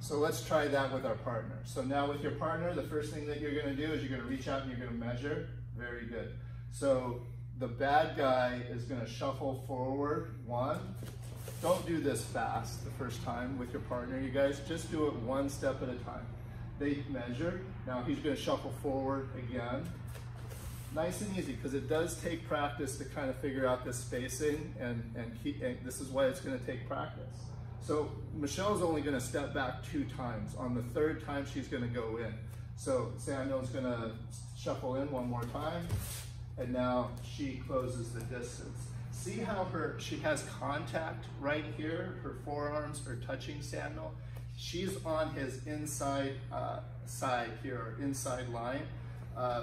So let's try that with our partner. So now with your partner, the first thing that you're gonna do is you're gonna reach out and you're gonna measure. Very good. So the bad guy is gonna shuffle forward one. Don't do this fast the first time with your partner, you guys. Just do it one step at a time. They measure. Now he's gonna shuffle forward again. Nice and easy, because it does take practice to kind of figure out this spacing, and this is why it's gonna take practice. So Michelle's only gonna step back 2 times. On the 3rd time, she's gonna go in. So Samuel's gonna shuffle in one more time, and now she closes the distance. See how she has contact right here, her forearms are touching Samuel. She's on his inside side here, or inside line.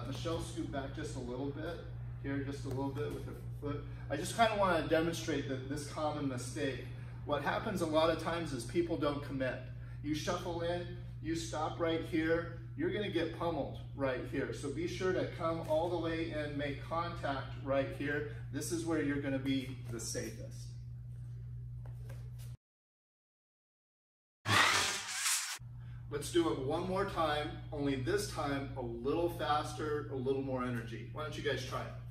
Michelle, scoot back just a little bit, here just a little bit with her foot. I just kind of want to demonstrate that this common mistake. What happens a lot of times is people don't commit. You shuffle in, you stop right here, you're going to get pummeled right here. So be sure to come all the way in, make contact right here. This is where you're going to be the safest. Let's do it one more time, only this time a little faster, a little more energy. Why don't you guys try it?